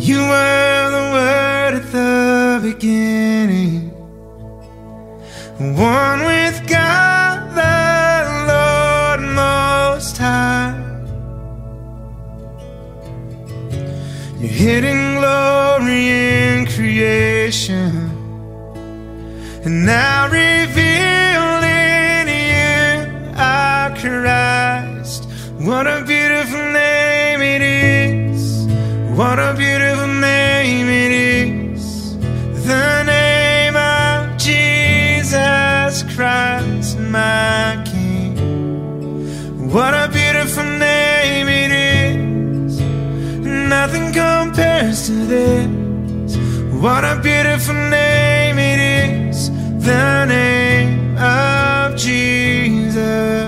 You were the Word at the beginning, one with God, the Lord Most High. Your hidden glory in creation, and now revealed in you, our Christ. What a beautiful name it is. What a beautiful name it is. The name of Jesus Christ, my King. What a beautiful name it is. Nothing compares to this. What a beautiful name it is. The name of Jesus.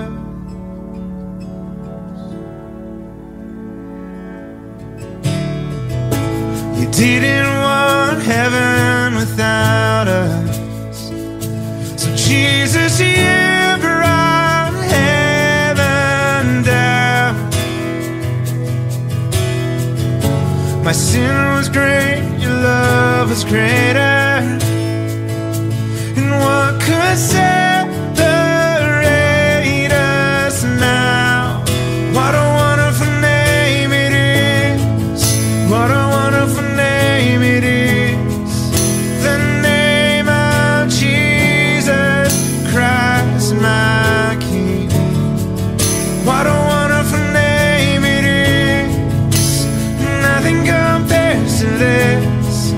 You didn't want heaven without us, so Jesus, you brought heaven down. My sin was great, your love was greater. What could separate us now? What a wonderful name it is. What a wonderful name it is. The name of Jesus Christ, my King. What a wonderful name it is. Nothing compares to this.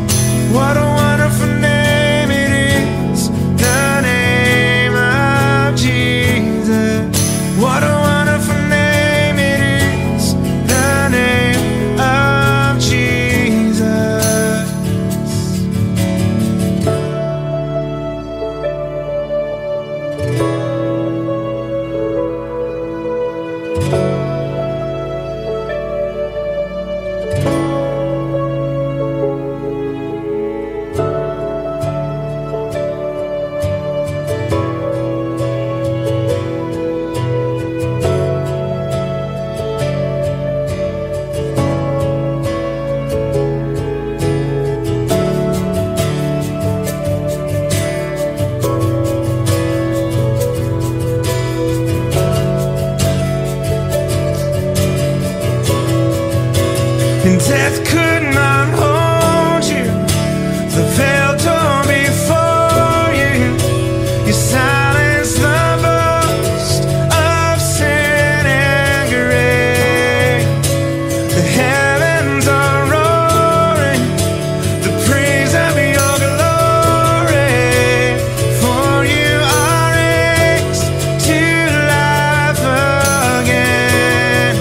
What a wonderful name. Death could not hold you, the veil torn before you. You silenced the boast of sin and grave. The heavens are roaring, the praise of your glory. For you are raised to life again.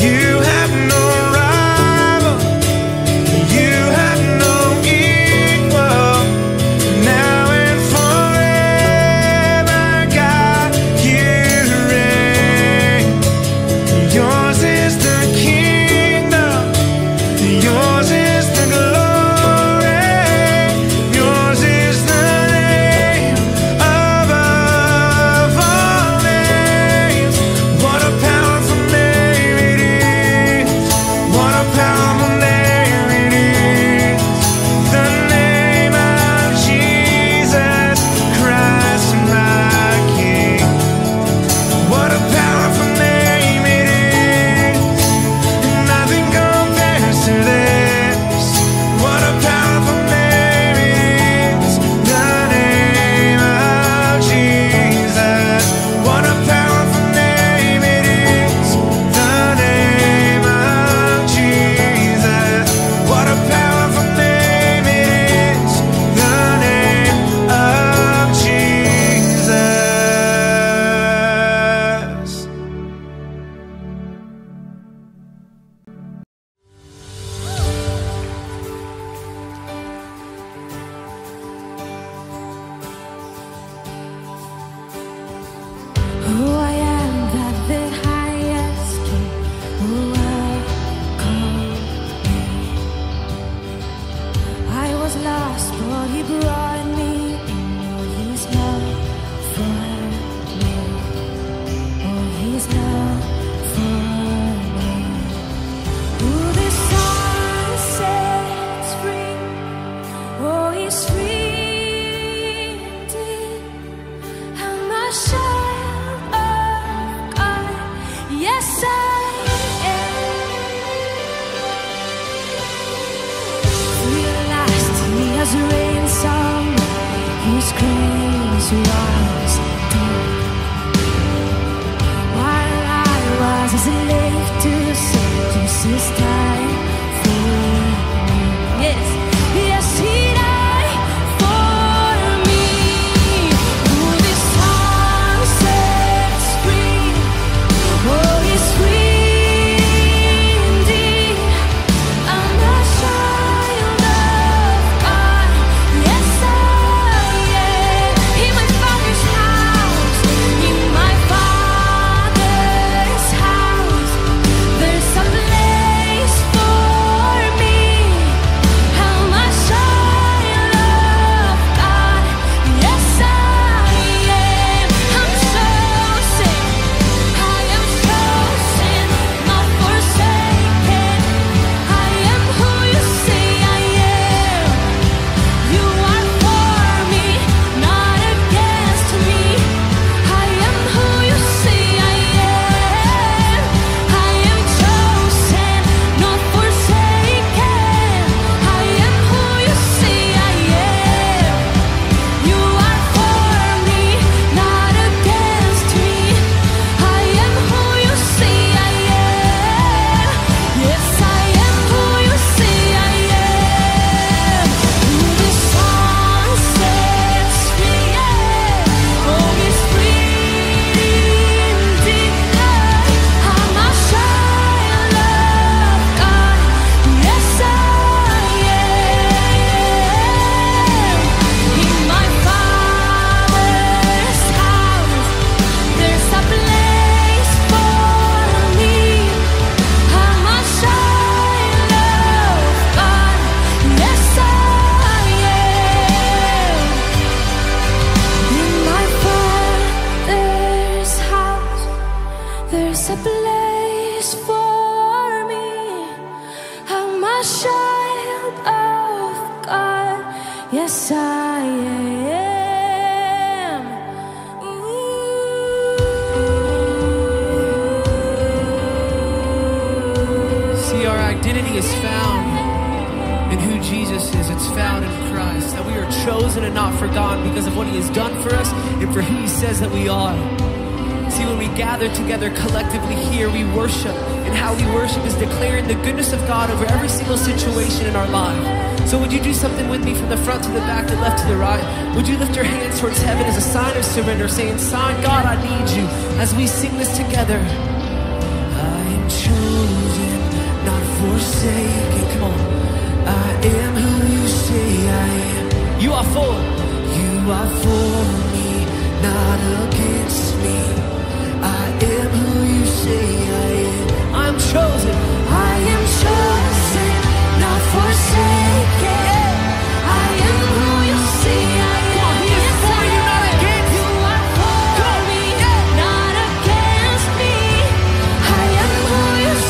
You have no his rain song, his crazy was deep. While I was asleep to say this is time for me. Yes, yes, he died for me. Through the sunset spring, oh, it's free. There's a place for me. I'm a child of God. Yes, I am. See, our identity is found in who Jesus is. It's found in Christ. That we are chosen and not forgotten because of what he has done for us and for who he says that we are. See, when we gather together collectively here, we worship. And how we worship is declaring the goodness of God over every single situation in our life. So would you do something with me from the front to the back, the left to the right? Would you lift your hands towards heaven as a sign of surrender, saying, "Sign, God, I need you," as we sing this together. I am chosen, not forsaken. Come on. I am who you say I am. You are for. You are for me, not against me. I am who you say I am. I'm chosen. I am chosen, not forsaken. I am who you say I am. Come on, he is for you, not against you. Are for me, not against me. I am who you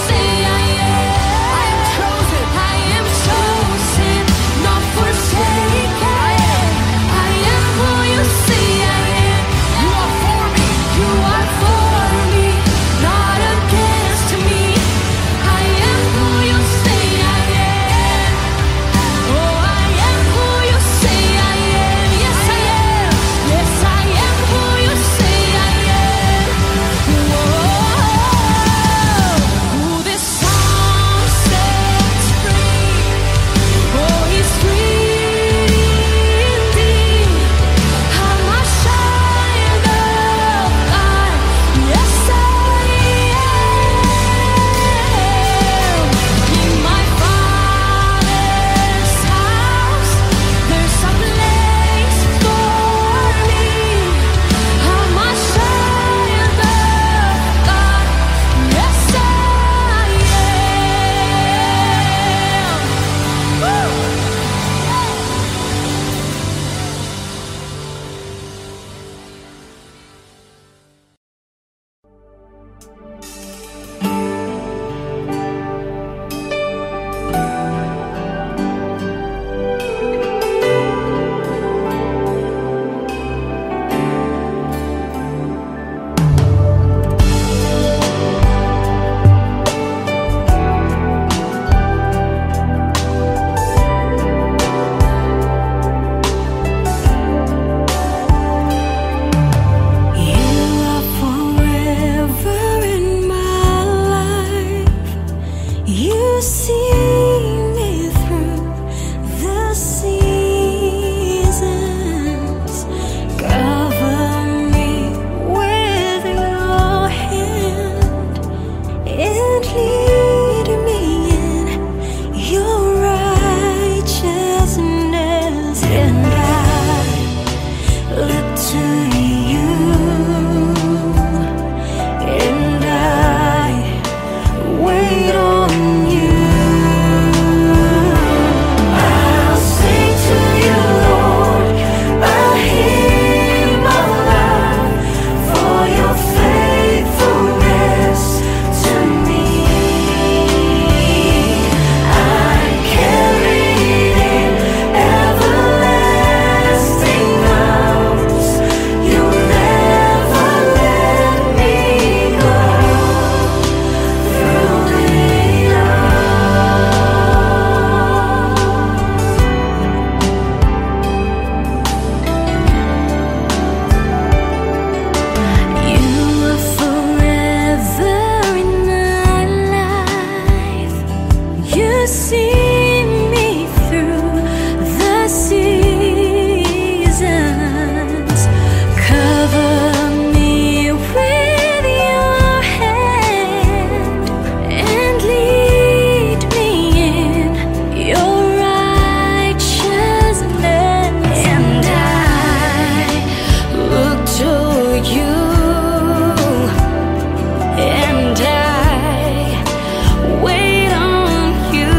You see me through the seasons, cover me with your hand, and lead me in your righteousness. And I look to you, and I wait on you.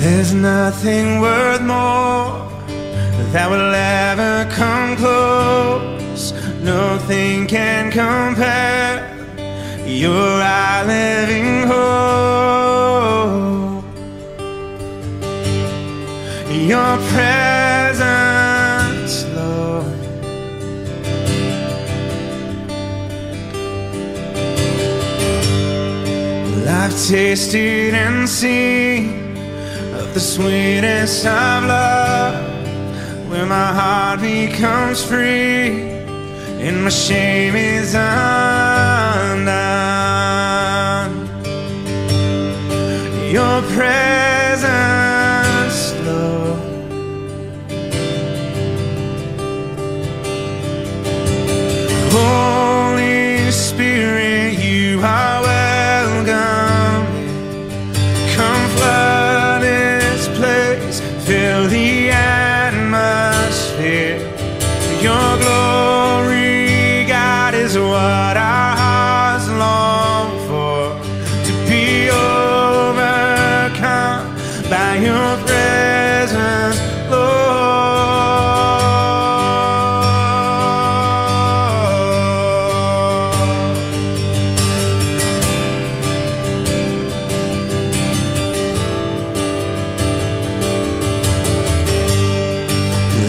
There's nothing worth more that will ever come close. Nothing can compare. You're our living hope. Your presence, Lord, I've tasted and seen the sweetest of love, where my heart becomes free and my shame is undone. Your presence, Lord, Holy Spirit, you are welcome. Come flood this place, fill the atmosphere. Your glory, God, is what our hearts long for, to be overcome by your presence, Lord.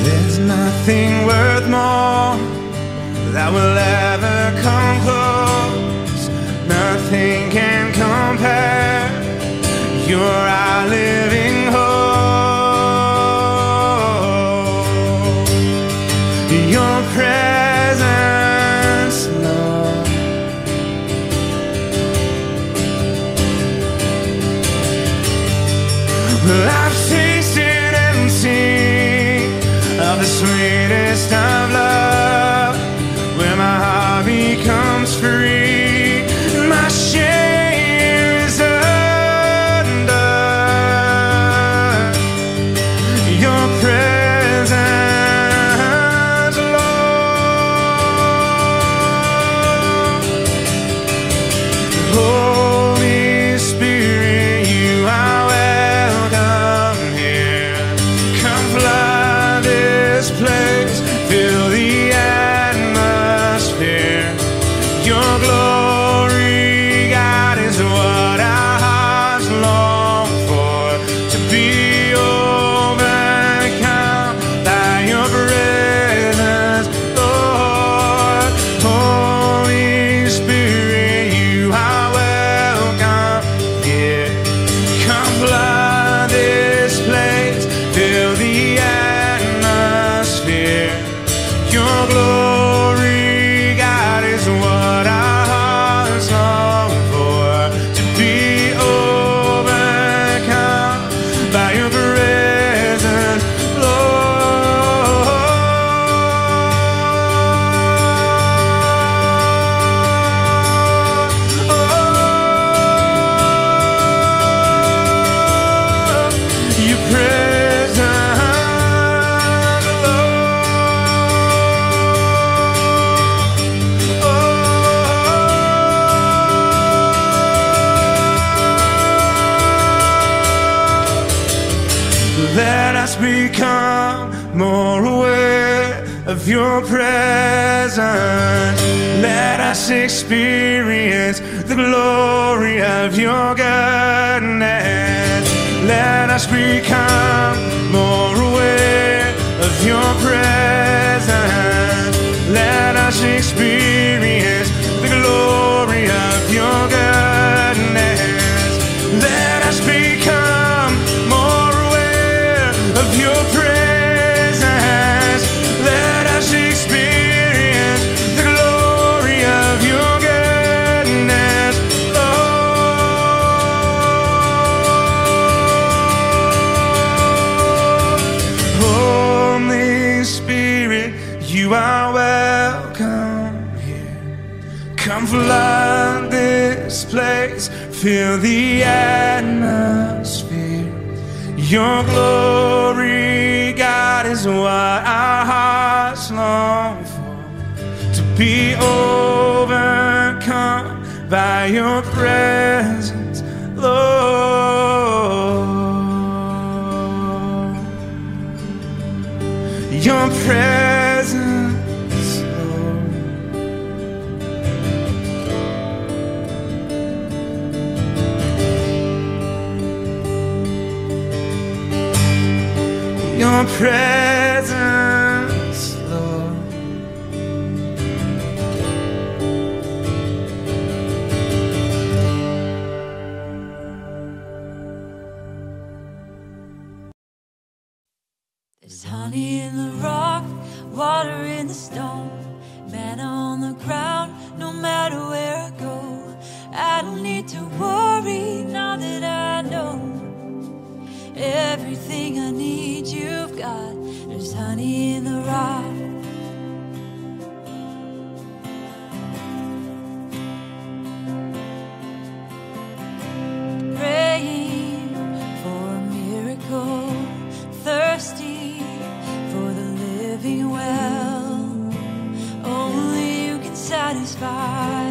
There's nothing worth more that will ever come close. Nothing can compare. You're our living hope. Your presence, Lord, well, I've tasted and seen of the sweetest of love, where my heart becomes free, my shame is undone. Your presence, Lord, Holy Spirit, you are welcome here. Come flood this place, fill the atmosphere. Your glory, God, is what our hearts long for, to be overcome by your presence, Lord. Holy Spirit, you are welcome here. Come flood this place, fill the atmosphere. Your glory, God, is what our hearts long for, to be overcome by your presence, Lord. Oh, your presence, Lord. Oh, let us become more aware of your presence. Let us experience the glory of your goodness. Let us become more aware of your presence. Let us experience the glory of your goodness. Let us become more aware of your presence. Let us experience the glory of your goodness, Lord. Holy Spirit, you are welcome here. Come flood this place, fill the atmosphere. Your glory, God, is what our hearts long for, to be overcome by your presence, Lord. Your presence, Lord. Your presence, Lord. There's honey in the rock, water in the stone, manna on the ground, no matter where I go. I don't need to worry now that I know everything I need you've got. There's honey in the rock. Praying for a miracle, thirsty well, only you can satisfy.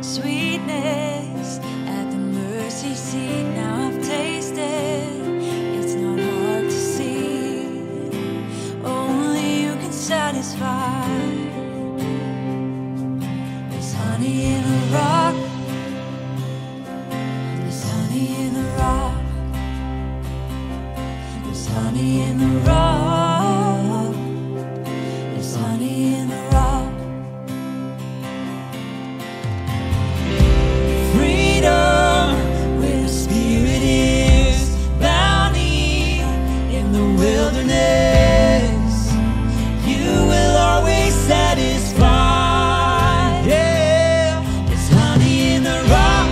Sweetness at the mercy seat, now I've tasted, it's not hard to see, only you can satisfy. There's honey in the rock, there's honey in the rock, there's honey in the rock, there's honey in the rock. Freedom where the spirit is, bounty in the wilderness, you will always satisfy. Yeah. There's honey in the rock,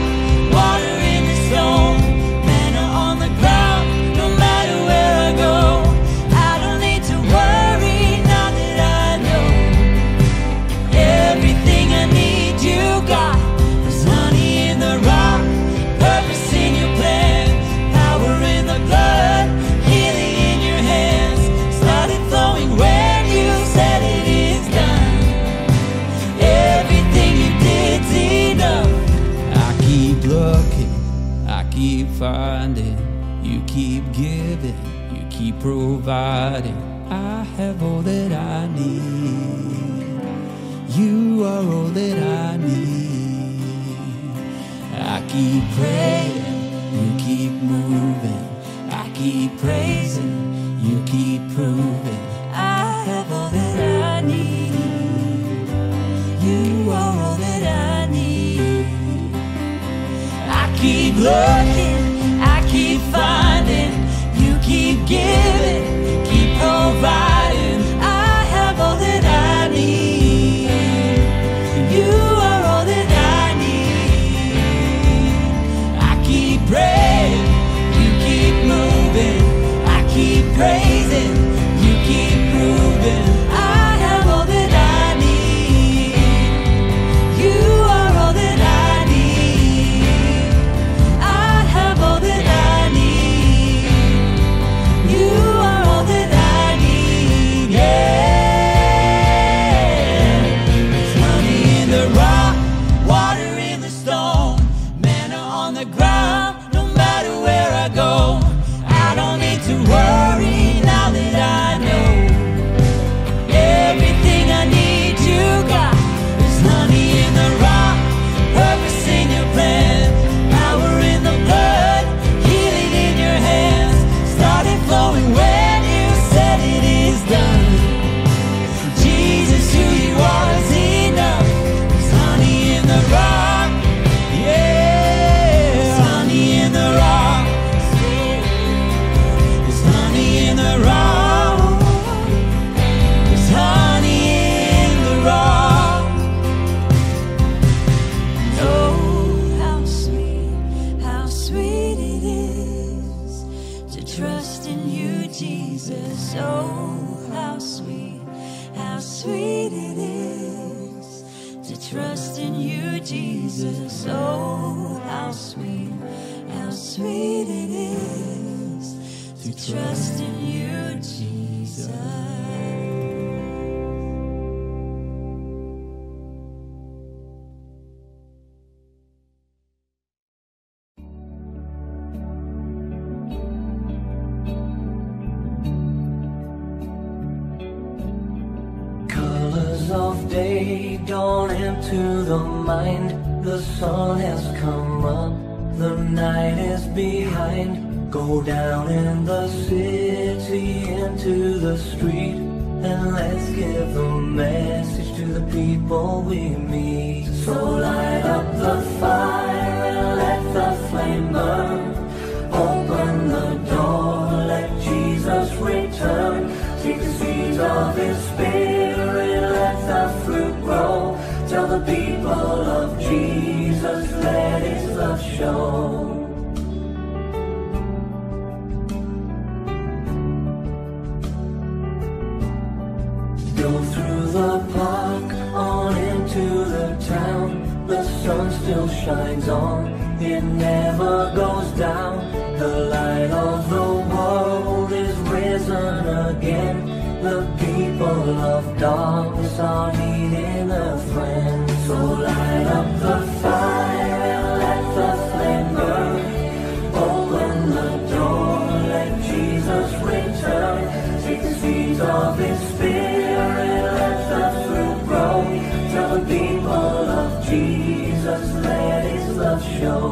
water in the stone, manna on the ground, no matter where I go. I don't need to worry now that I know everything I need you got. There's honey in the rock, purpose in your plan, power in the blood, healing in your hands. Started flowing when you said it is done. Everything you did's enough. I keep looking, I keep finding, you keep giving, you keep providing. I have all that I need, you are all that I need. I keep praying, you keep moving, I keep praising, you keep proving. I have all that I need, you are all that I need. I keep looking, I keep finding, you keep giving, keep providing. I have all that I need, you are all that I need. I keep praying, you keep moving, I keep praising, you keep proving. I have all that I need, you are all that I need. I have all that I need, you are all that I need. Yeah. There's honey in the rock, water in the stone, manna on the ground, no matter where I go. I don't need to worry now that I know everything I need you got. There's honey in the rock, purpose in your plan, power in the blood, healing in your hands. Started flowing when you said it is done. Jesus, who you are is enough. There's honey in the rock, yeah. There's honey in the rock, there's honey in the rock, there's honey in the rock. Oh, how sweet it is to trust in you, Jesus. Oh, how sweet it is to trust in you, Jesus. Oh, how sweet it is to trust in you, Jesus. Of day dawn into the mind, the sun has come up, the night is behind. Go down in the city into the street, and let's give a message to the people we meet. So light up the fire and let the flame burn. Open His Spirit, let the fruit grow. Tell the people of Jesus, let His love show. Go through the park, on into the town. The sun still shines on, it never goes down. The light of the world is risen again. The people of darkness are needing a friend. So light up the fire and let the flame burn. Open the door, let Jesus return. Take the seeds of His Spirit, people of Jesus, let His love show.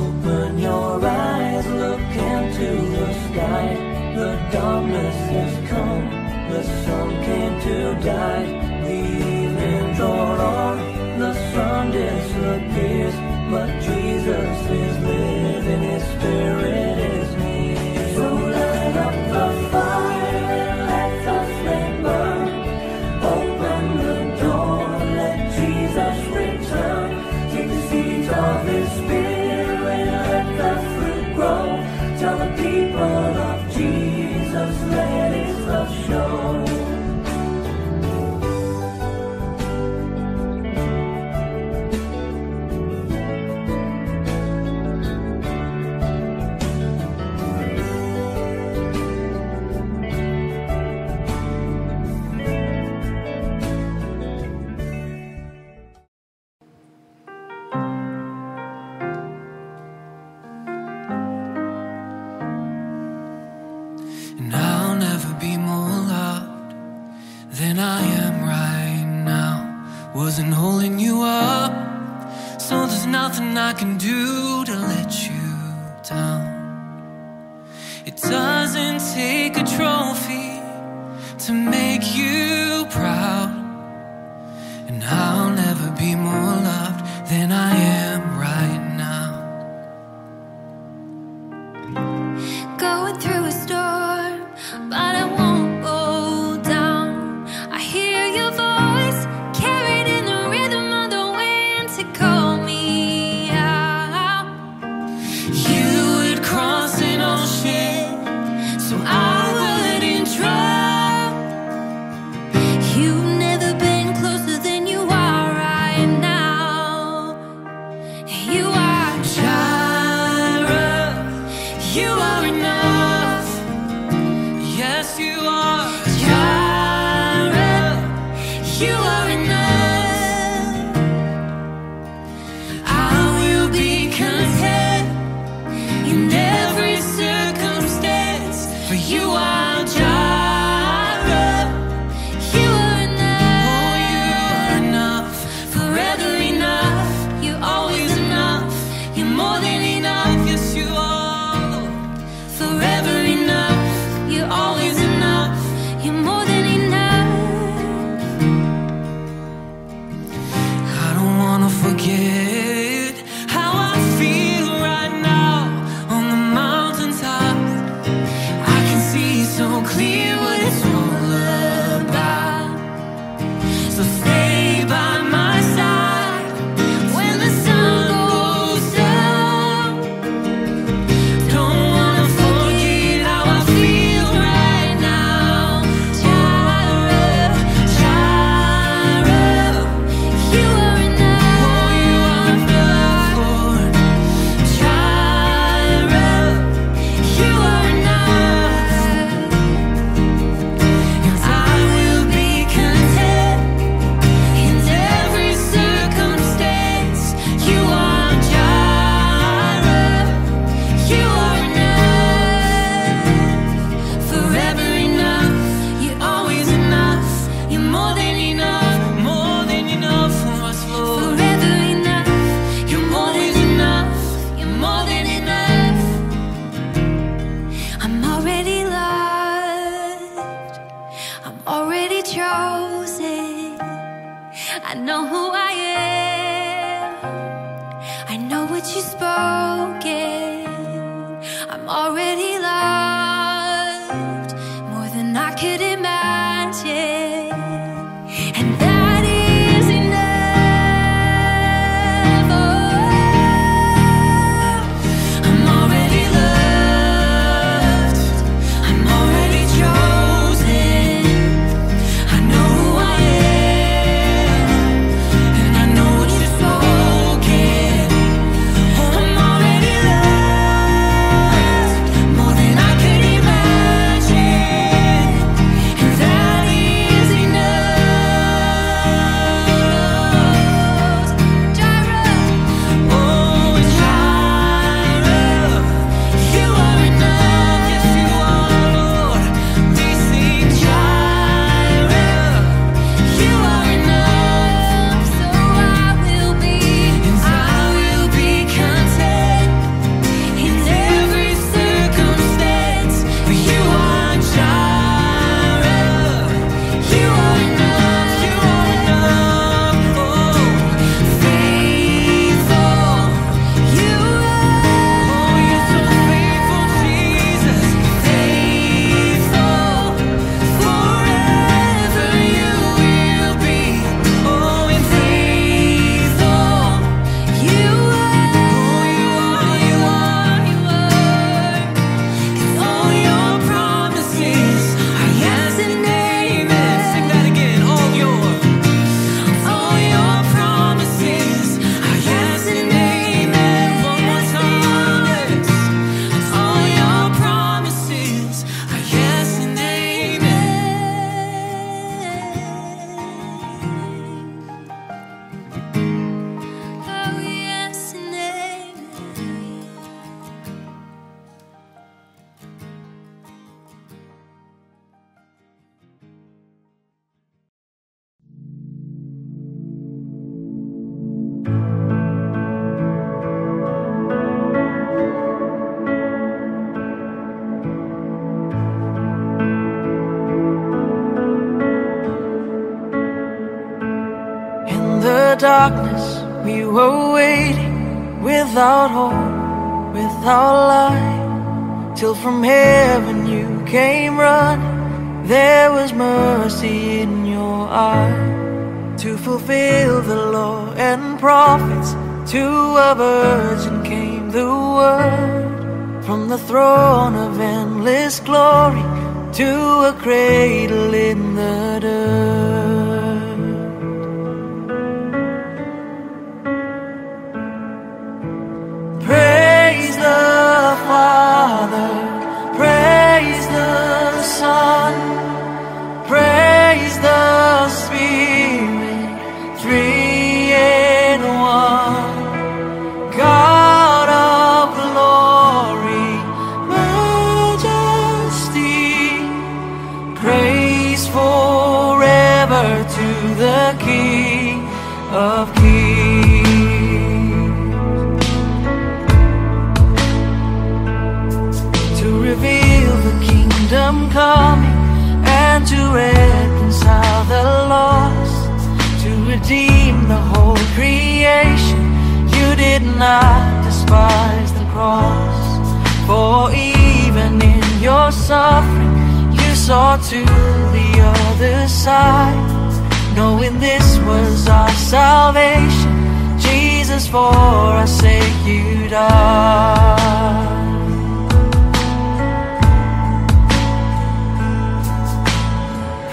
Open your eyes, look into the sky. The darkness has come, the sun came to die. The evening drawn on, the sun disappears, but Jesus is living, His Spirit is near. I can do to let you down. It doesn't take a trophy to make you proud, and I'll never be more loved than I am right now. Going through a storm, but I won't. that you spoke it, I'm already loved more than I could imagine, and that is enough. Oh, I'm already loved, I'm already chosen, I know who I am, and I know what you've spoken. Oh, I'm already loved more than I could imagine, and that is enough. Oh, Jireh, you are enough, yes you are, Lord. We sing Jireh, you are enough, so I will be content in every circumstance. For you are Jireh, you are enough, you are enough. Oh, faithful, you are. Oh, you're so faithful, Jesus. Faithful, forever you will be. Oh, and faithful, you are. Oh, you are, you are, you are. And all your promises are yes and amen. Sing that again. All your promises are yes and amen. One more time. All your promises are yes and amen. Oh, yes and amen. In the darkness we were waiting, without hope, without light, till from heaven you came running. There was mercy in your eye, to fulfill the law and prophets. To a virgin came the word, from the throne of endless glory to a cradle in the dirt. Praise the Father, praise the Son, praise the Spirit, three in one. God of glory, majesty, praise forever to the King of Kings. To reveal the kingdom coming, and to reconcile the lost, to redeem the whole creation. You did not despise the cross, for even in your suffering you saw to the other side, knowing this was our salvation. Jesus, for our sake you died.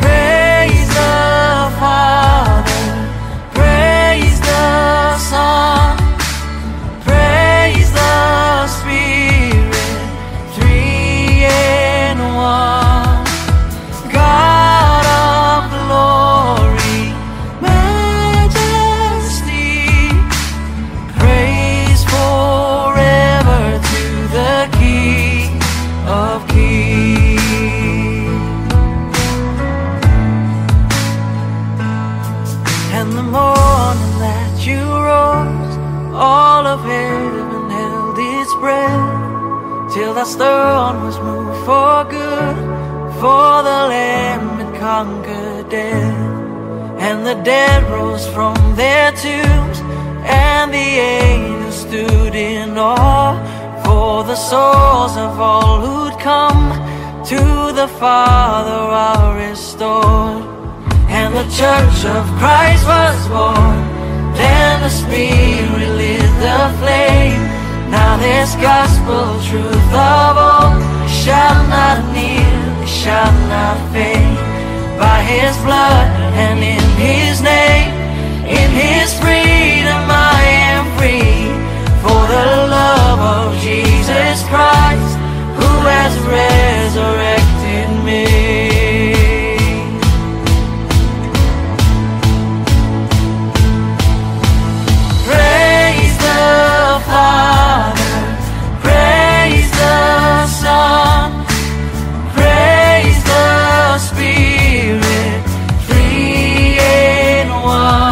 Praise the Father, praise the Son, praise the Spirit, three in one. God of glory, majesty, praise forever to the King of Kings. And the morning that you rose, all of heaven held its breath, till that stone was moved for good, for the Lamb had conquered death. And the dead rose from their tombs, and the angels stood stood in awe, for the souls of all who'd come to the Father are restored. And the Church of Christ was born. Then the Spirit lit the flame. Now this gospel truth of all shall not kneel, shall not fade. By His blood and in His name, in His freedom I am free. For the love of Jesus Christ, who has resurrected me. Praise the Father, praise the Son, praise the Spirit, three in one.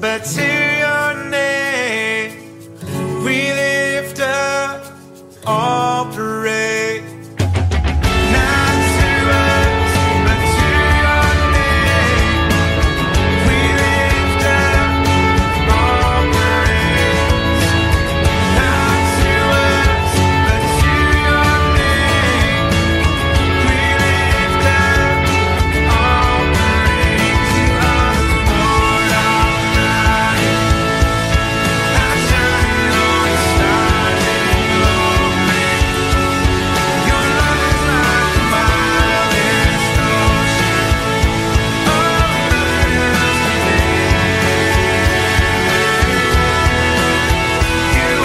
but to your name we lift up all praise. Not to us, but to your name we lift up all praise. Not to us, but to your name we lift up all praise. You are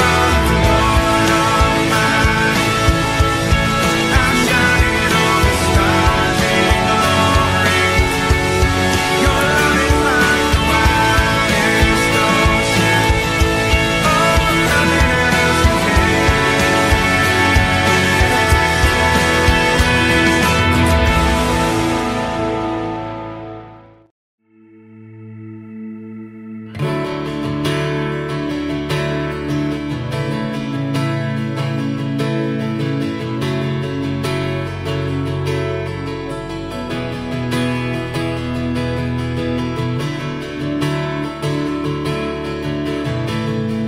the Lord Almighty, thou shining on the stars in glory. Your love is like the mildest ocean of endless love. You are the Lord Almighty, thou shining on the stars in glory. Your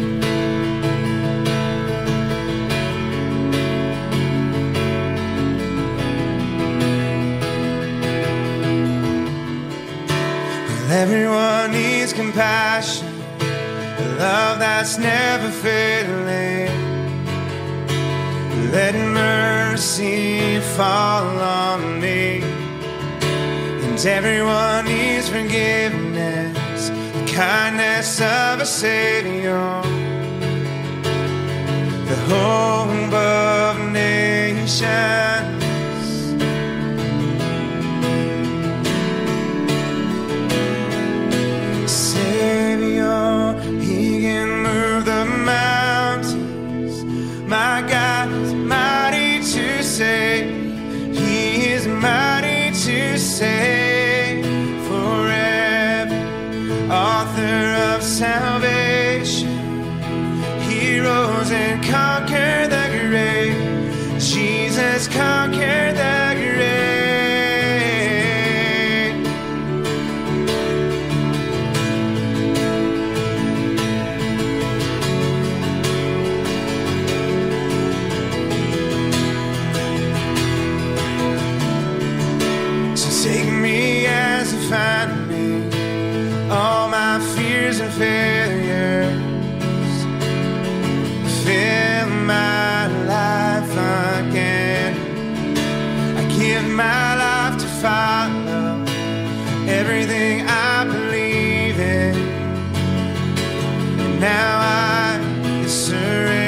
love is like the wildest ocean of endless Everyone needs compassion, a love that's never failing. Let mercy fall on me. And everyone needs forgiveness, the kindness of a Savior. The hope of nations, Savior, He can move the mountains. My God is mighty to save. He is mighty to save forever. Author of salvation, He rose and conquered the grave. Jesus conquered the grave. Take me as you find me, all my fears and failures. Fill my life again. I give my life to follow everything I believe in. And now I surrender.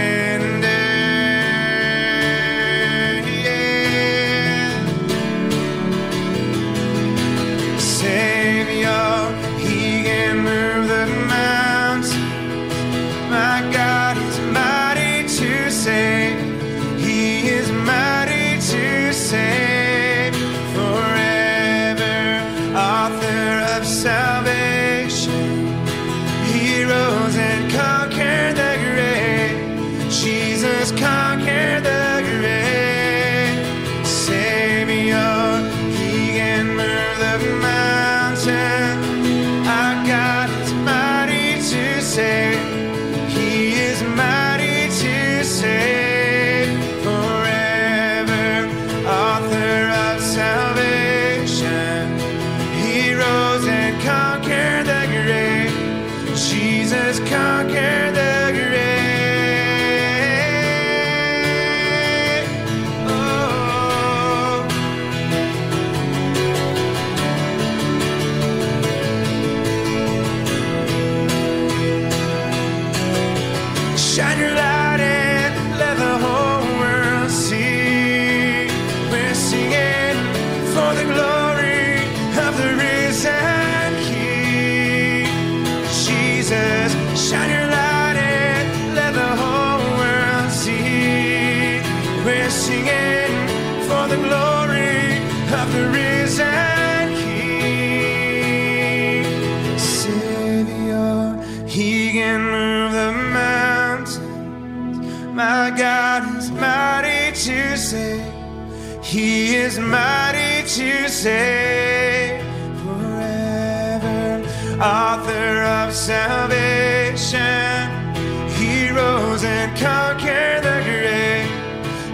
Shine your light. He is mighty to save forever, author of salvation. He rose and conquered the grave.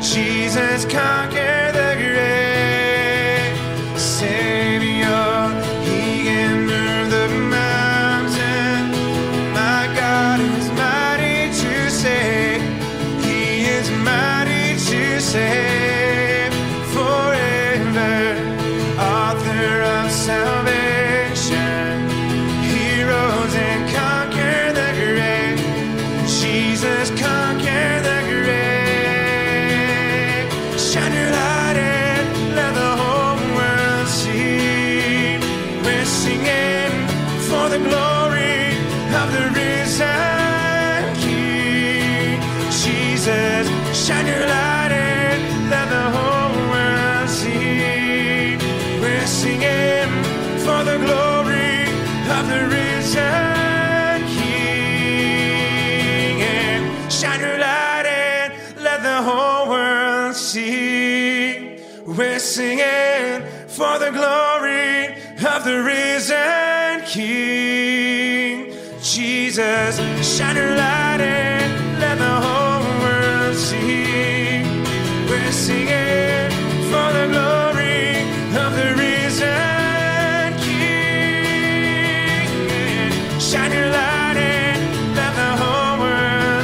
Jesus conquered the grave. Savior, he can move the mountain. My God is mighty to save. He is mighty to save. Salvation, he rose and conquered the grave. Jesus conquered the grave. Shine your light and let the whole world see. We're singing for the glory of the risen King. Jesus, shine your light and let the whole world see. We're singing for the glory of the risen King, and shine your light and let the whole world see. We're singing for the glory of the risen King. Jesus, shine your light and let the whole world see. We're singing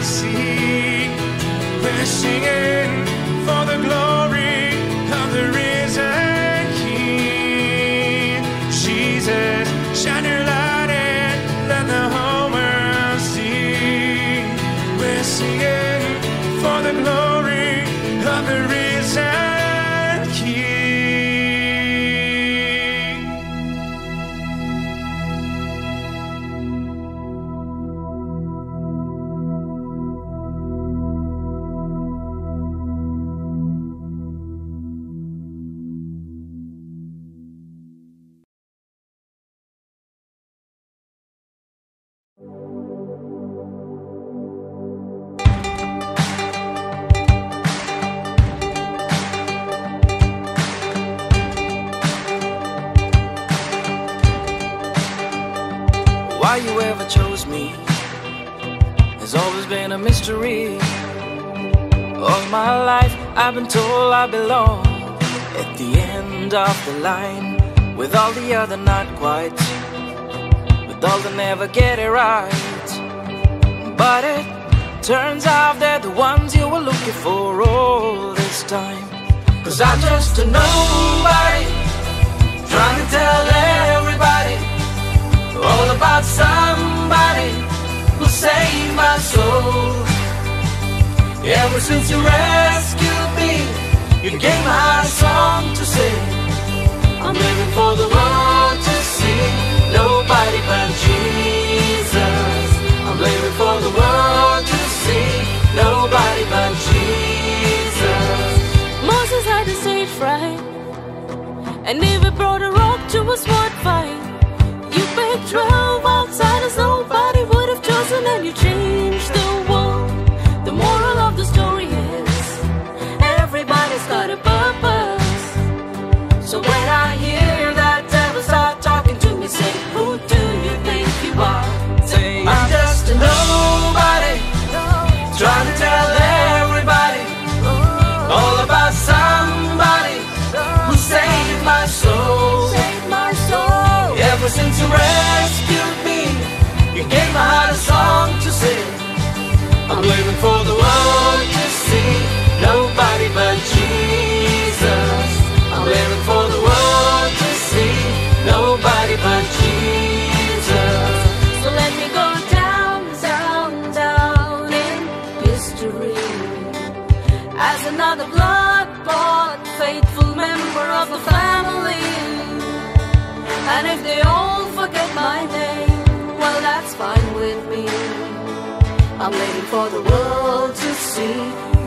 for the glory of the risen. Shine your light and let the whole world see. We're singing for the glory of the risen King. Jesus, shine your light and let the whole world see. We're singing for the glory of the risen King. Why you ever chose me has always been a mystery. All my life I've been told I belong at the end of the line, with all the other not quite, with all the never get it right. But it turns out they're the ones you were looking for all this time. 'Cause I'm just a nobody trying to tell everybody all about somebody who saved my soul. Ever since you rescued me, you gave my heart a song to sing. I'm living for the world to see, nobody but Jesus. I'm living for the world to see, nobody but Jesus. Moses had a stage fright, and David brought a rock to a sword fight. You picked 12 outsiders nobody would have chosen, and you changed the world. The moral of the story is everybody's got a purpose. So when I hear that devil start talking to me, say, who do you think you are? Say, I'm just a nobody trying to tell everybody all about somebody who saved my soul. Ever since you rescued me, you gave my heart a song to sing. I'm living for the world to see, nobody but Jesus. I'm living for the world to see, nobody but Jesus. So let me go down, down, down in history as another blood-bought, faithful member of the family. And if they all forget my name, well, that's fine with me. I'm waiting for the world to see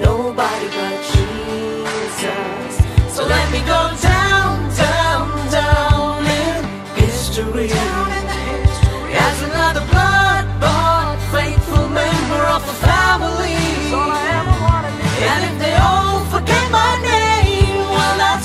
nobody but Jesus. So let me go down, down, down in history as another blood-bought, faithful member of the family. And if they all forget my name, well, that's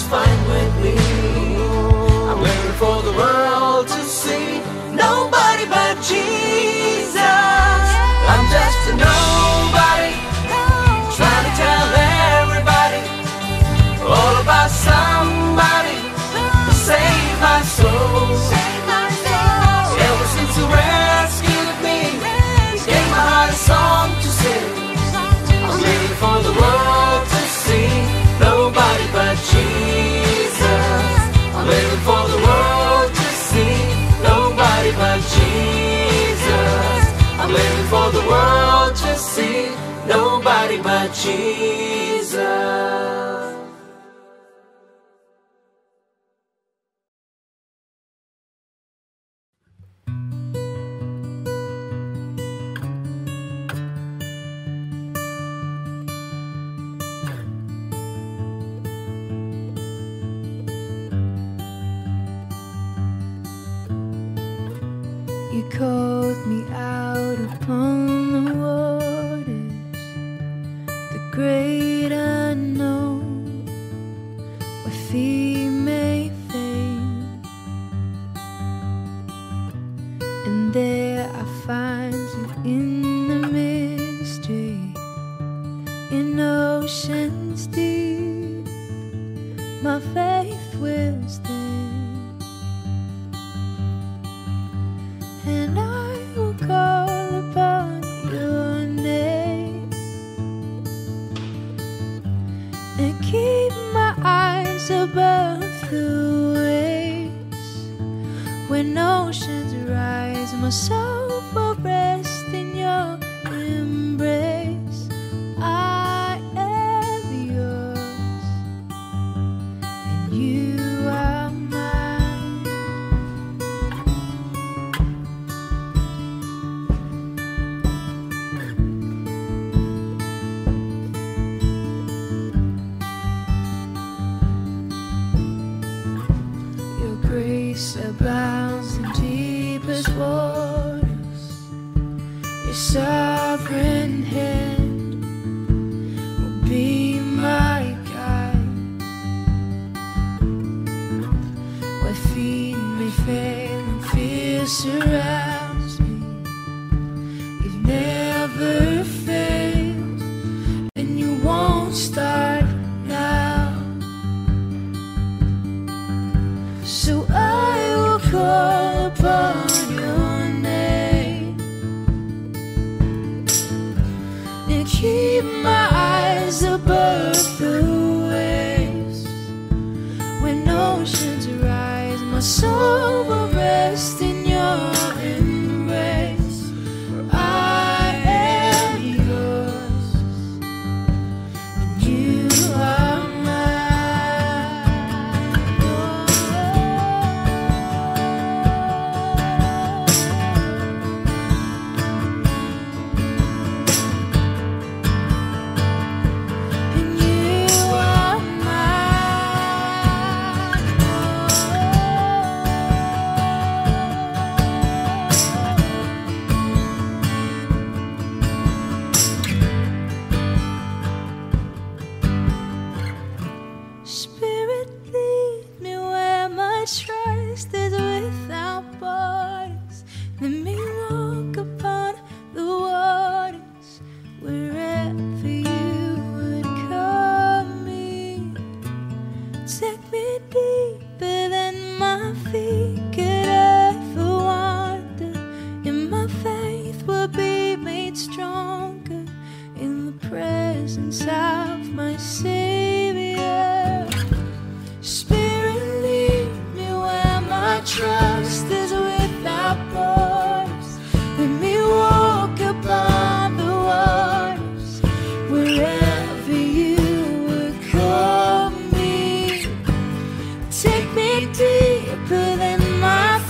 Jesus. You called me out upon the waters, the great unknown, where feet may fail, and there I find you in the mystery, in oceans deep, my faith will stand. And I will call upon your name and keep my eyes above the waves. When oceans rise, my soul will rest in your embrace. I am yours, and you are mine. Abounds in deepest waters, your sovereign hand will be my guide. Where feet may fail and fear surrounds me, you've never failed, and you won't start now. So call upon your name and keep my eyes above the waves. When oceans rise, my soul will rest in your embrace. I am yours, and you are. Spirit, lead me where my trust is without borders. Let me walk upon the waters wherever you would call me. Take me deeper than my feet could ever wander, and my faith will be made stronger in the presence of my Savior. Spirit, lead me where my trust is without borders. Let me walk upon the waters wherever you would call me. Take me deeper than my feet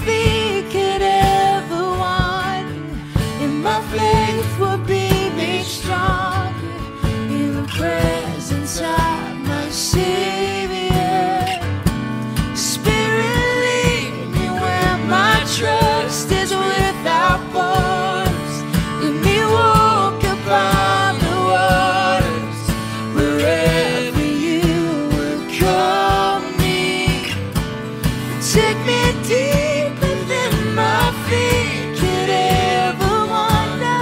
could ever wander, and my faith will be made stronger in the presence of my Savior. Trust is without borders. Let me walk upon the waters wherever you will call me. Take me deeper than my feet could ever wander,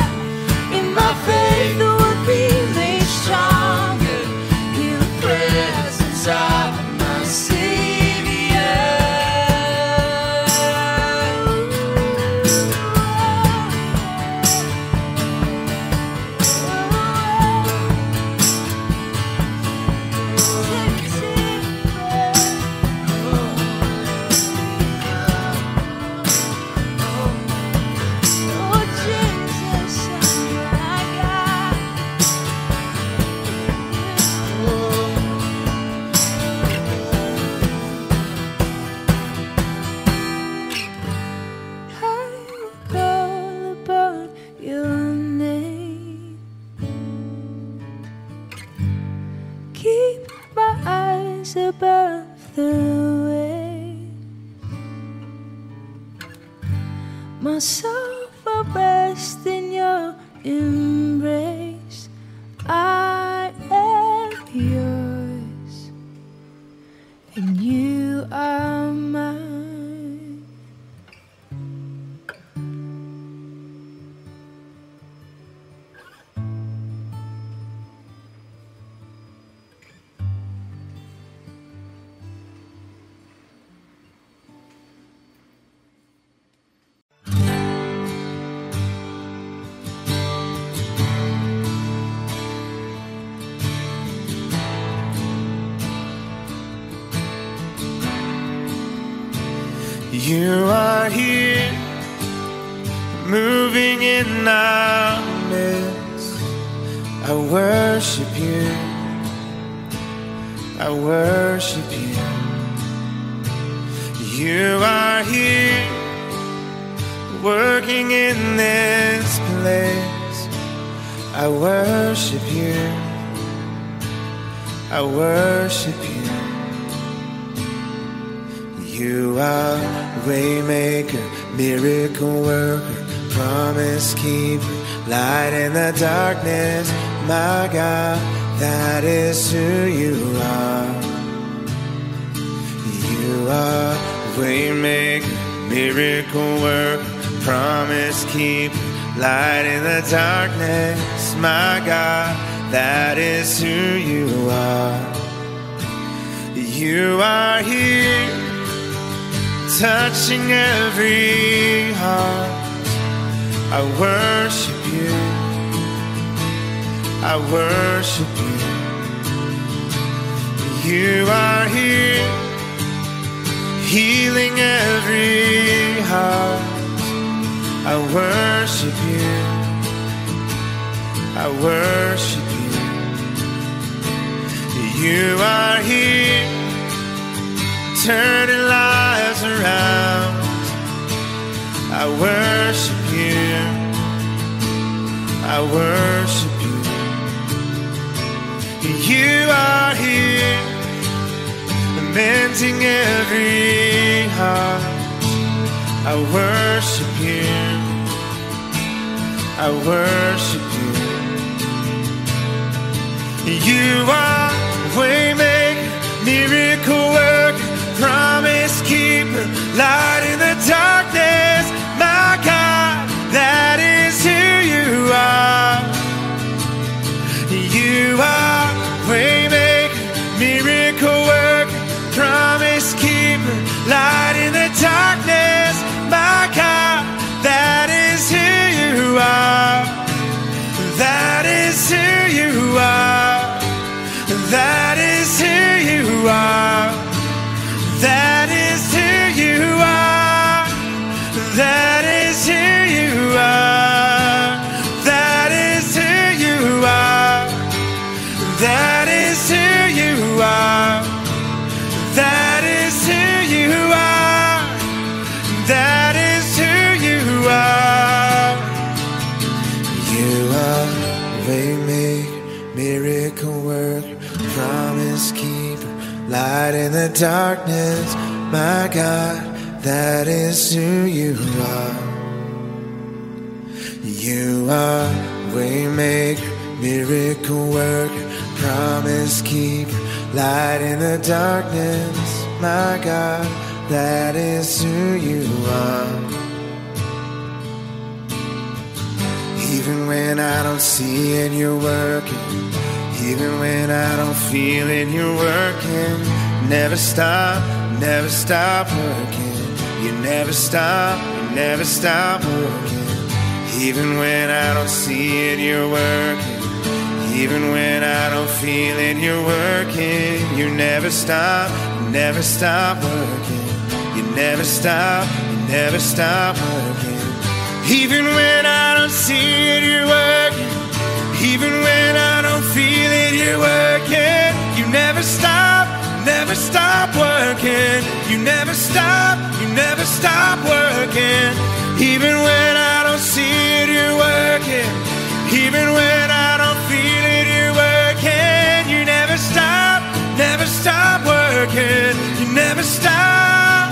and my faith would be made stronger in the presence of my Savior. myself a rest in your embrace. I am yours, and you are mine. You are here, moving in our midst. I worship you, I worship you. You are here, working in this place. I worship you, I worship you. You are waymaker, miracle worker, promise keeper, light in the darkness. My God, that is who you are. You are waymaker, miracle worker, promise keeper, light in the darkness. My God, that is who you are. You are here, touching every heart. I worship you, I worship you. You are here, healing every heart. I worship you, I worship you. You are here, turning lives around. I worship you, I worship you. You are here, mending every heart. I worship you, I worship you. You are waymaker, miracle worker, promise keeper, light in the darkness. My God, that is who you are. You are waymaker, miracle worker, promise keeper, light in the darkness. My God, that is who you are. That is who you are. That is who you are. That is who you are. That is who you are. That is who you are. That is who you are. That is who you are. That is who you are. You are waymaker, miracle worker, promise keeper, light in the darkness. My God, that is who you are. You are waymaker, miracle worker, promise keeper, light in the darkness. My God, that is who you are. Even when I don't see it, you're working. Even when I don't feel it, you're working. Never stop working. You never stop working. Even when I don't see it, you're working. Even when I don't feel it, you're working. You never stop working. You never stop working. Even when I don't see it, you're working. Even when I don't feel it, you're working. You never stop working. You never stop working. Even when I don't see it, you're working. Even when I don't feel it, you're working. You never stop working. You never stop,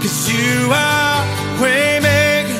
'cause you are waymaker,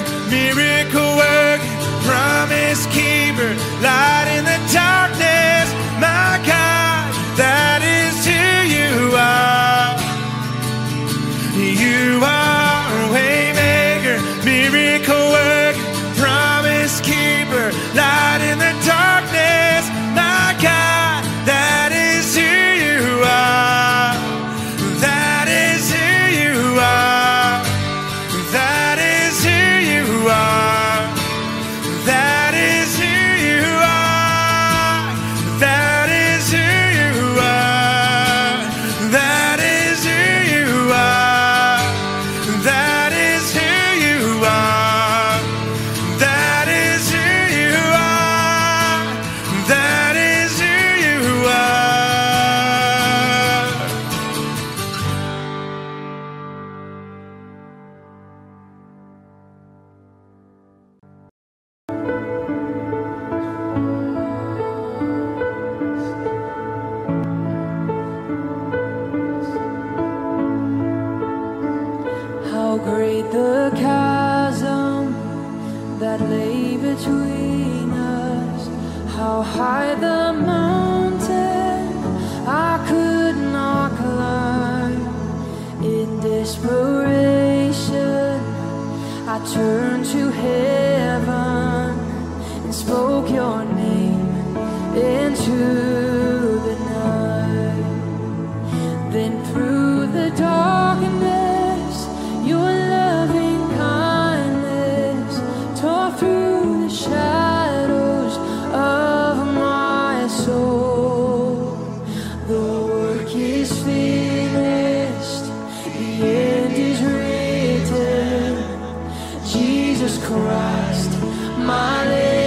I turned to heaven and spoke your name into the night. Then through the darkness, your loving kindness tore through the shadows of my soul. The work is finished, the end is written. Jesus Christ, my name.